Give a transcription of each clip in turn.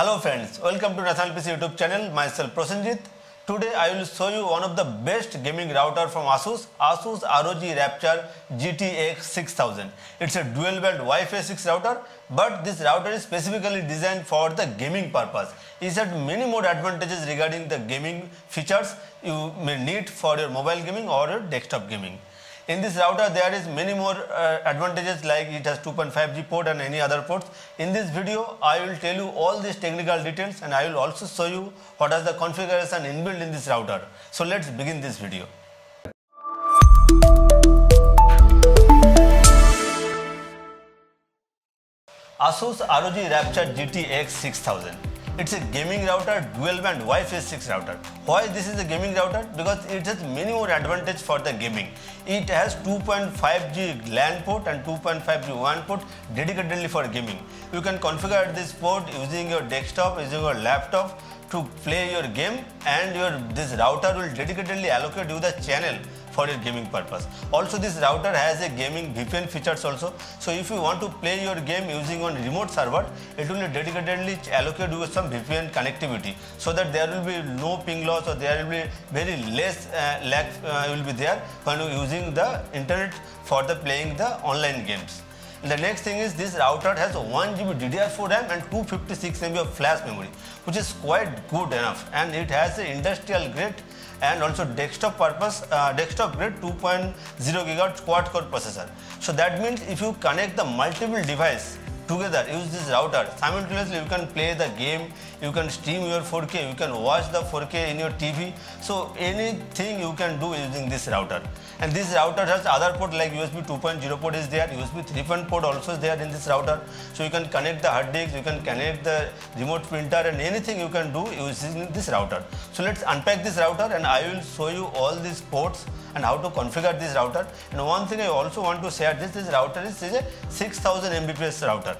Hello friends, welcome to National PC YouTube channel. Myself Prasenjit. Today I will show you one of the best gaming router from Asus, Asus ROG Rapture GT-AX6000. It's a dual band Wi-Fi 6 router, but this router is specifically designed for the gaming purpose. It has many more advantages regarding the gaming features you may need for your mobile gaming or your desktop gaming. In this router there is many more advantages, like it has 2.5G port and any other ports. In this video I will tell you all these technical details and I will also show you what is the configuration inbuilt in this router. So let's begin this video. Asus ROG Rapture GT-AX6000. It's a gaming router, dual band Wi-Fi 6 router. Why this is a gaming router? Because it has many more advantages for the gaming. It has 2.5G LAN port and 2.5G WAN port dedicatedly for gaming. You can configure this port using your desktop, using your laptop to play your game, and this router will dedicatedly allocate you the channel for your gaming purpose. Also, this router has a gaming VPN features also. So if you want to play your game using on remote server, it will dedicatedly allocate you some VPN connectivity, so that there will be no ping loss, or there will be very less lag will be there when you using the internet for the playing the online games. The next thing is this router has 1GB DDR4 RAM and 256MB of flash memory, which is quite good enough, and it has an industrial grade and also desktop grade 2.0 GHz quad core processor. So that means if you connect the multiple device together, use this router simultaneously, you can play the game, you can stream your 4K, you can watch the 4K in your TV. So anything you can do using this router. And this router has other port like USB 2.0 port is there, USB 3.0 port also is there in this router. So you can connect the hard disk, you can connect the remote printer, and anything you can do using this router. So let's unpack this router and I will show you all these ports and how to configure this router. And one thing I also want to share, this router is a 6000 Mbps router.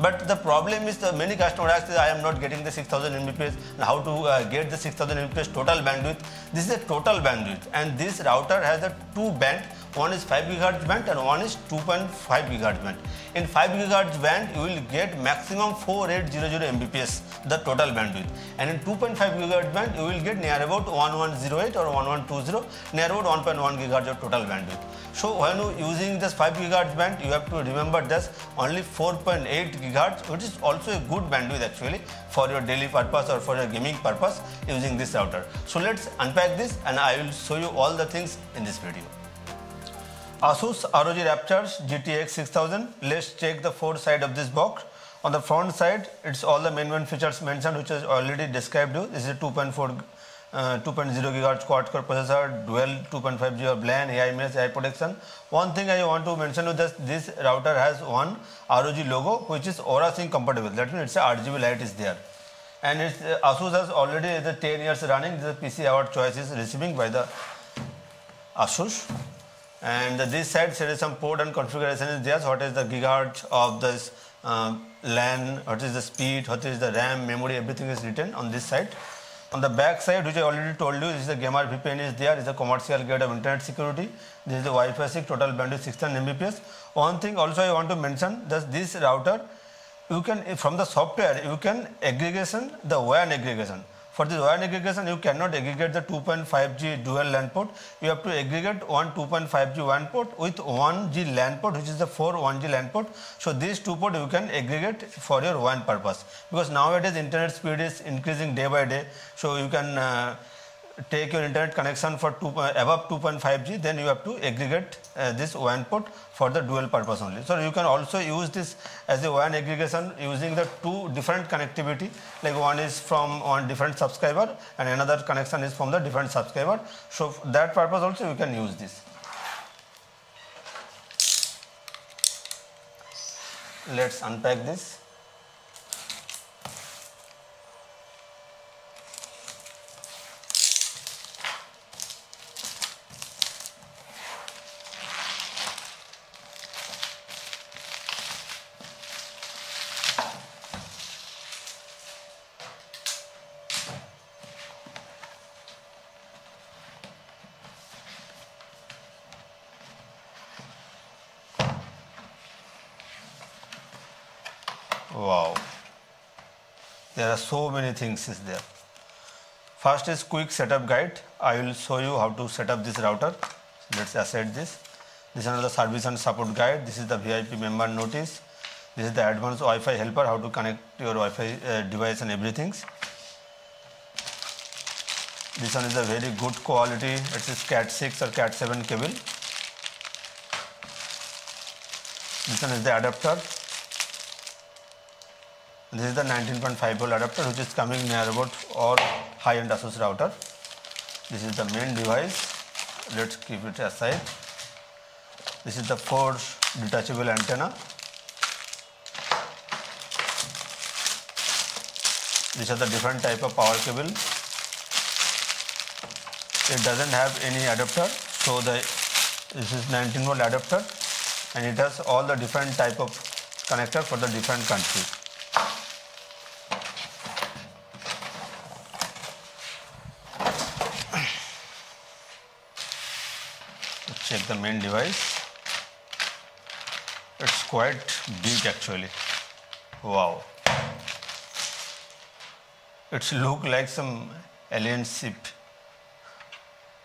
But the problem is that many customers ask that I am not getting the 6000 Mbps and how to get the 6000 Mbps total bandwidth. This is a total bandwidth, and this router has a two band, one is 5 GHz band and one is 2.5 GHz band. In 5 GHz band you will get maximum 4800 Mbps, the total bandwidth, and in 2.5 GHz band you will get near about 1108 or 1120, near about 1.1 GHz of total bandwidth. So when you using this 5 GHz band, you have to remember this only 4.8 GHz, which is also a good bandwidth actually for your daily purpose or for your gaming purpose using this router. So let's unpack this and I will show you all the things in this video. Asus ROG Rapture GT-AX6000. Let's check the four sides of this box. On the front side, it's all the main features mentioned, which is already described you. This is a 2.0 GHz quad-core processor, dual 2.5G of LAN, AiMesh, AI protection. One thing I want to mention is that this router has one ROG logo, which is Aura Sync compatible. That means it's a RGB light is there. And it's, Asus has already the 10 years running. The PC award choice is receiving by the Asus. And this side there is some port and configuration is there. So what is the gigahertz of this LAN, what is the speed, what is the RAM, memory, everything is written on this side. On the back side, which I already told you, is the gamer VPN is there, is a commercial grade of internet security. This is the Wi-Fi 6, total bandwidth 16 Mbps. One thing also I want to mention, that this router, you can from the software you can aggregation the WAN aggregation. For this WAN aggregation, you cannot aggregate the 2.5G dual LAN port. You have to aggregate one 2.5G WAN port with 1G LAN port, which is the 4 1G LAN port. So these two ports you can aggregate for your WAN purpose. Because nowadays internet speed is increasing day by day. So you can take your internet connection for above 2.5G. Then you have to aggregate this WAN port for the dual purpose only. So you can also use this as a WAN aggregation using the two different connectivity, like one is from one different subscriber and another connection is from the different subscriber. So for that purpose also you can use this. Let's unpack this. Wow, There are so many things is there. First is quick setup guide. I will show you how to set up this router. Let's set this. This is another service and support guide. This is the VIP member notice. This is the advanced Wi-Fi helper, how to connect your Wi-Fi device and everything. This one is a very good quality. It is Cat 6 or Cat 7 cable. This one is the adapter. This is the 19.5V adapter, which is coming near about or high-end Asus router. This is the main device. Let's keep it aside. This is the 4 detachable antenna. These are the different type of power cable. It doesn't have any adapter, so this is 19V adapter, and it has all the different type of connector for the different country. Let's check the main device. It's quite big actually. Wow. It looks like some alien ship,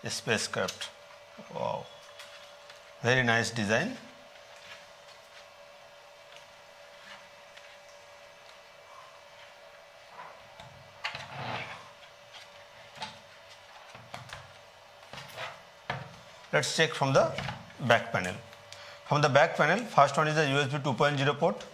a spacecraft. Wow, very nice design. Let's check from the back panel. From the back panel, first one is the USB 2.0 port,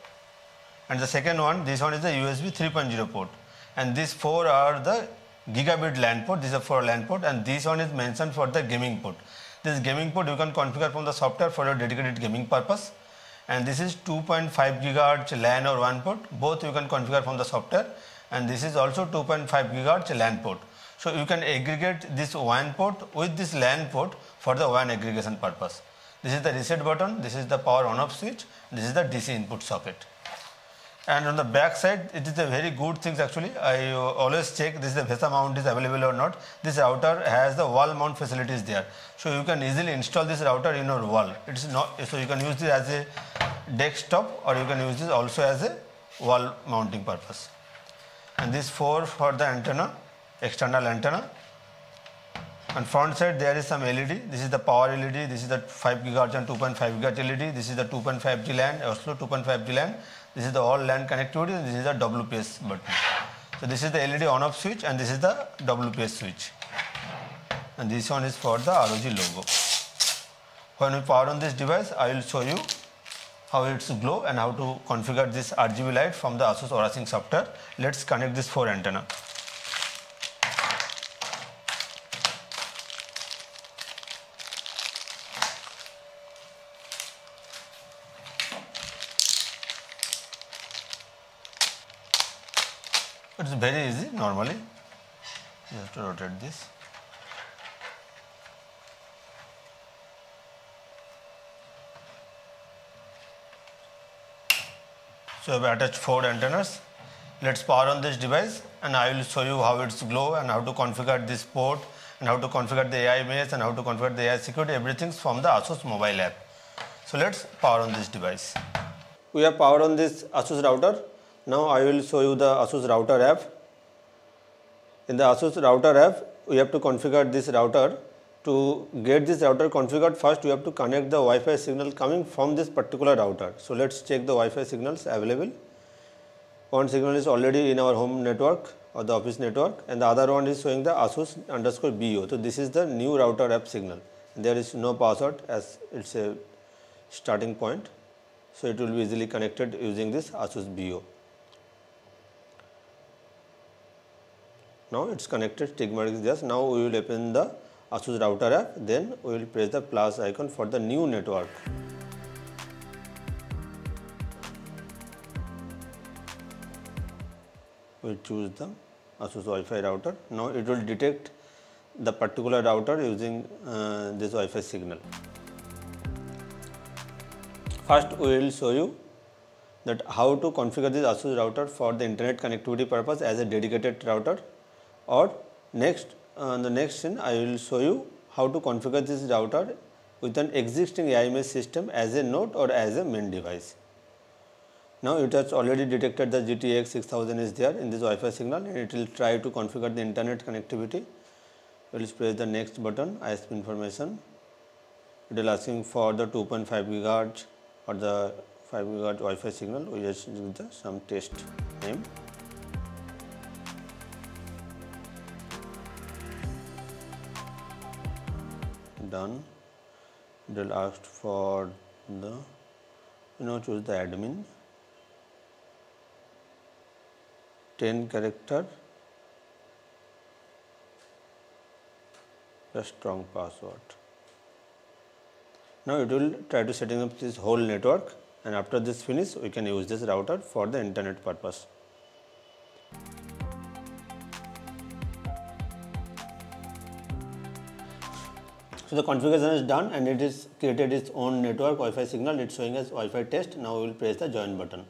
and the second one, this one is the USB 3.0 port. And these 4 are the gigabit LAN port. These are 4 LAN port, and this one is mentioned for the gaming port. This gaming port you can configure from the software for your dedicated gaming purpose. And this is 2.5 gigahertz LAN or 1 port. Both you can configure from the software. And this is also 2.5 gigahertz LAN port. So you can aggregate this 1 port with this LAN port for the WAN aggregation purpose. This is the reset button. This is the power on-off switch. This is the DC input socket. And on the back side, it is a very good thing actually. I always check this is the VESA mount is available or not. This router has the wall mount facilities there. So you can easily install this router in your wall. It's not, so you can use this as a desktop, or you can use this also as a wall mounting purpose. And this 4 for the antenna, external antenna. On front side there is some LED. This is the power LED. This is the 5 GHz and 2.5 GHz LED. This is the 2.5G LAN, also 2.5G LAN. This is the all LAN connectivity, and this is the WPS button. So this is the LED on-off switch, and this is the WPS switch. And this one is for the ROG logo. When we power on this device, I will show you how it's glow and how to configure this RGB light from the Asus Aura Sync software. Let's connect this 4 antenna. It's very easy normally. You have to rotate this. So I've attached 4 antennas. Let's power on this device, and I will show you how it's glow and how to configure this port and how to configure the AiMesh and how to configure the AI security, everything from the Asus mobile app. So let's power on this device. We have powered on this Asus router. Now I will show you the Asus router app. In the Asus router app, we have to configure this router. To get this router configured, first we have to connect the Wi-Fi signal coming from this particular router. So let's check the Wi-Fi signals available. One signal is already in our home network or the office network, and the other one is showing the Asus_BO. So this is the new router app signal. There is no password as it's a starting point. So it will be easily connected using this Asus_BO. Now it's connected, tick mark is there. Now we will open the Asus router app, then we will press the plus icon for the new network. We will choose the Asus Wi-Fi router. Now it will detect the particular router using this Wi-Fi signal. First we will show you that how to configure this Asus router for the internet connectivity purpose as a dedicated router. Or next, the next thing I will show you how to configure this router with an existing AiMesh system as a node or as a main device. Now it has already detected the GT-AX6000 is there in this Wi-Fi signal, and it will try to configure the internet connectivity. We'll press the next button, ISP information. It will asking for the 2.5 GHz or the 5 GHz Wi-Fi signal. We just give the some test name. Done. It will ask for the choose the admin. 10 character. A strong password. Now it will try to setting up this whole network, and after this finish we can use this router for the internet purpose. So the configuration is done and it is created its own network Wi-Fi signal. It's showing us Wi-Fi test. Now we will press the join button.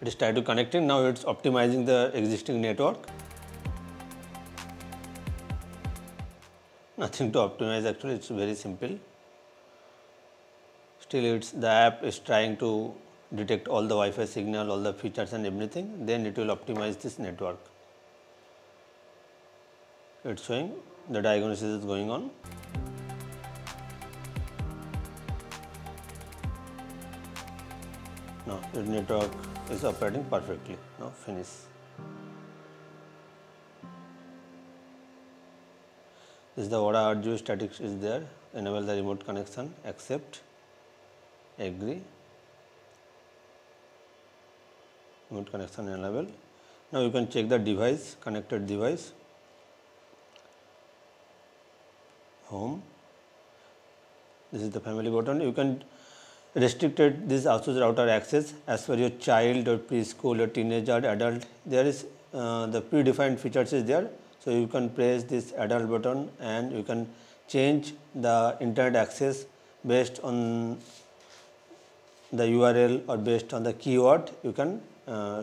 It is trying to connect it. Now it's optimizing the existing network. Nothing to optimize actually, it's very simple. Still the app is trying to detect all the Wi-Fi signal, all the features and everything. Then it will optimize this network. It's showing the diagnosis is going on. Now the network is operating perfectly. Now finish. This is the Aura RGB statics is there. Enable the remote connection. Accept. Agree. Remote connection enable. Now you can check the device, connected device. Home. This is the family button. You can restricted this Asus router access as per your child or preschool or teenager or adult. There is the predefined features is there, so you can press this adult button and you can change the internet access based on the URL or based on the keyword. You can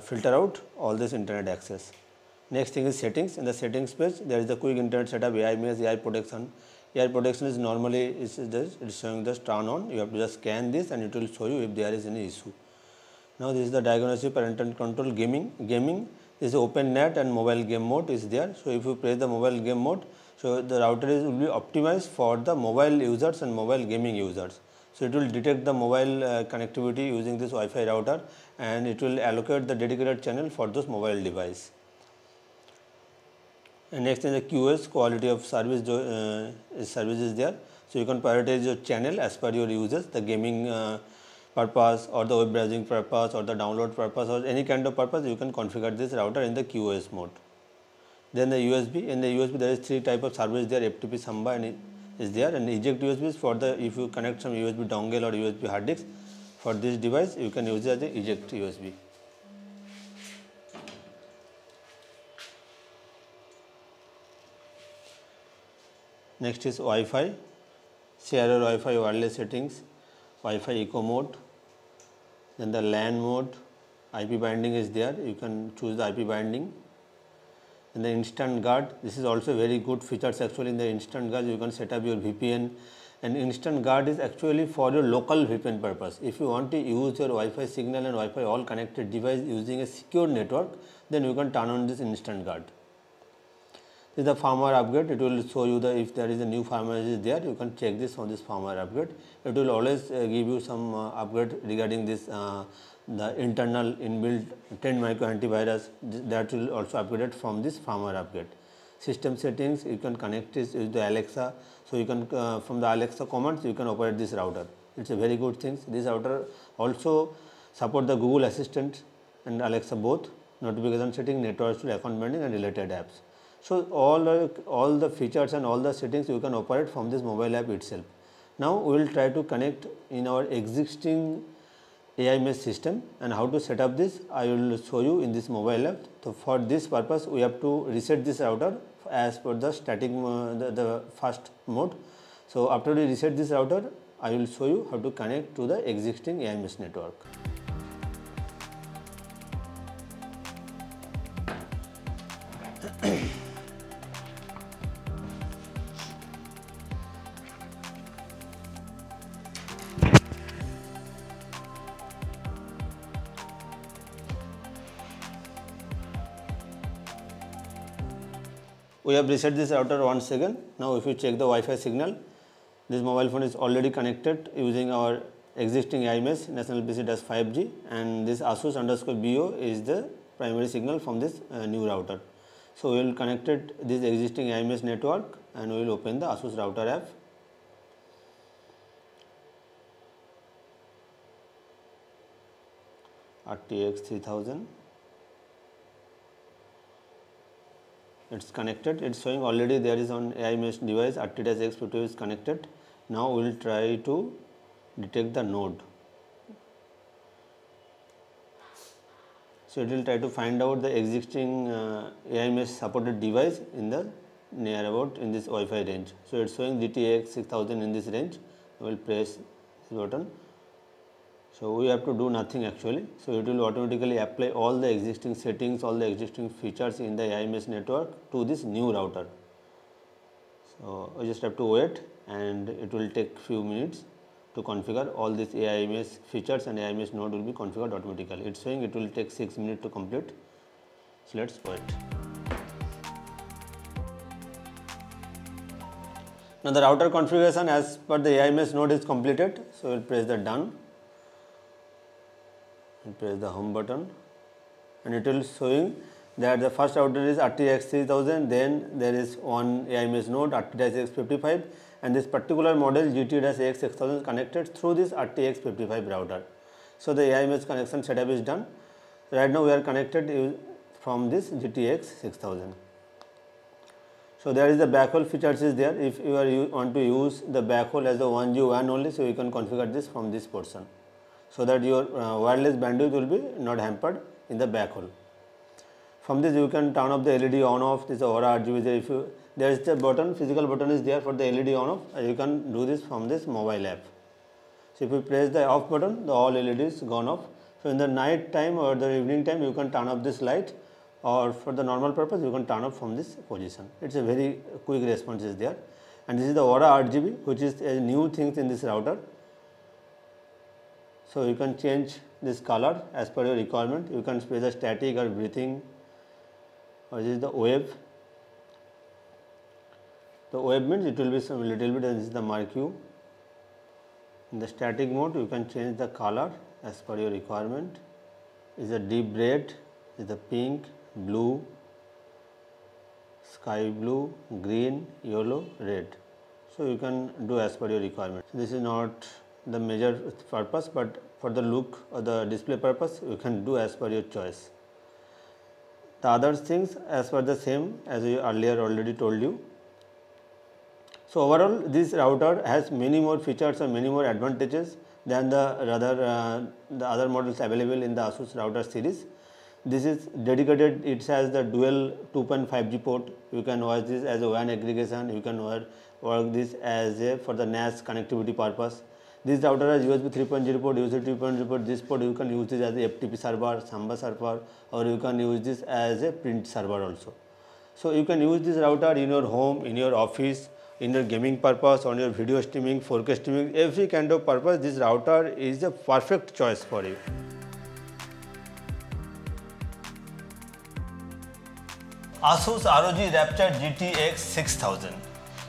filter out all this internet access. Next thing is settings. In the settings page there is the quick internet setup, AiMesh, AI protection. AI protection is normally it's showing the turn on. You have to just scan this and it will show you if there is any issue. Now this is the diagnosis, parental control, gaming. This is open net and mobile game mode is there. So if you press the mobile game mode, so the router will be optimized for the mobile users and mobile gaming users. So it will detect the mobile connectivity using this Wi-Fi router, and it will allocate the dedicated channel for those mobile device. And next is the QoS, quality of service, service is there. So you can prioritize your channel as per your users, the gaming purpose or the web browsing purpose or the download purpose or any kind of purpose. You can configure this router in the QoS mode. Then the USB, in the USB there is three types of service there, FTP, Samba and is there, and eject USB is for the if you connect some USB dongle or USB hard disk for this device, you can use it as the eject USB. Next is Wi-Fi, share your Wi-Fi wireless settings, Wi-Fi eco mode, then the LAN mode, IP binding is there, you can choose the IP binding, and the instant guard. This is also very good features actually. In the instant guard you can set up your VPN, and instant guard is actually for your local VPN purpose. If you want to use your Wi-Fi signal and Wi-Fi all connected device using a secure network, then you can turn on this instant guard. This is the firmware upgrade. It will show you the if there is a new firmware is there, you can check this on this firmware upgrade. It will always give you some upgrade regarding this the internal inbuilt 10 micro antivirus that will also upgraded from this firmware upgrade. System settings, you can connect this with the Alexa, so you can from the Alexa commands you can operate this router. It's a very good thing. This router also support the Google Assistant and Alexa both, notification setting, network account binding and related apps. So all the features and all the settings you can operate from this mobile app itself. Now we will try to connect in our existing AiMesh system, and how to set up this I will show you in this mobile app. So for this purpose we have to reset this router as per the static the first mode. So after we reset this router I will show you how to connect to the existing AiMesh network. We have reset this router once again. Now if you check the Wi-Fi signal, this mobile phone is already connected using our existing AiMesh National PC-5G, and this Asus_BO is the primary signal from this new router. So we will connect this existing AiMesh network and we will open the Asus router app. RTX 3000, it's connected, it's showing already there is on AiMesh device RT-X52 is connected. Now we will try to detect the node. So it will try to find out the existing AiMesh supported device in the near about in this Wi-Fi range. So it's showing GT-AX6000 in this range. We will press this button. So we have to do nothing actually. So it will automatically apply all the existing settings, all the existing features in the AiMesh network to this new router. So we just have to wait, and it will take few minutes to configure all these AiMesh features, and AiMesh node will be configured automatically. It's saying it will take 6 minutes to complete. So let's wait. Now the router configuration as per the AiMesh node is completed. So we'll press the done. Press the home button, and it will showing that the first router is RTX 3000, then there is one AiMesh node RT-X55, and this particular model GT-AX6000 is connected through this RT-X55 router. So the AiMesh connection setup is done. Right now we are connected from this GT-AX6000. So there is the backhaul features is there. If you want to use the backhaul as the 1G WAN only, so you can configure this from this portion, so that your wireless bandwidth will be not hampered in the backhaul. From this you can turn off the LED on off. This Aura RGB, if you, there is the button, physical button is there for the LED on off. You can do this from this mobile app. So if you press the off button, the all LEDs gone off. So in the night time or the evening time you can turn off this light, or for the normal purpose you can turn off from this position. It's a very quick response is there. And this is the Aura RGB, which is a new thing in this router. So you can change this color as per your requirement. You can space a static or breathing, or this is the wave. The wave means it will be some little bit, and this is the marquee. In the static mode you can change the color as per your requirement. Is a deep red, is the pink, blue, sky blue, green, yellow, red. So you can do as per your requirement. So this is not the major purpose, but for the look or the display purpose you can do as per your choice. The other things as per the same as we earlier already told you. So overall this router has many more features and many more advantages than the other models available in the Asus router series. This is dedicated, it has the dual 2.5G port. You can watch this as a WAN aggregation, you can work this as a for the NAS connectivity purpose. This router has USB 3.0 port, USB 2.0 port. This port you can use this as a FTP server, Samba server, or you can use this as a print server also. So you can use this router in your home, in your office, in your gaming purpose, on your video streaming, 4K streaming, every kind of purpose. This router is the perfect choice for you. Asus ROG Rapture GT-AX6000.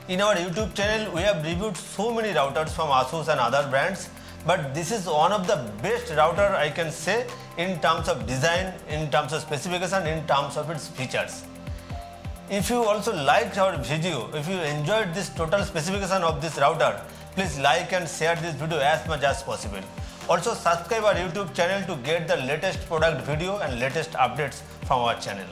In our YouTube channel, we have reviewed so many routers from Asus and other brands, but this is one of the best router I can say in terms of design, in terms of specification, in terms of its features. If you also liked our video, if you enjoyed this total specification of this router, please like and share this video as much as possible. Also subscribe our YouTube channel to get the latest product video and latest updates from our channel.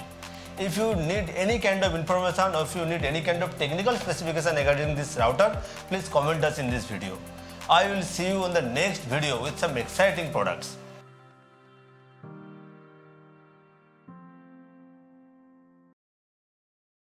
If you need any kind of information, or if you need any kind of technical specification regarding this router, please comment us in this video. I will see you on the next video with some exciting products.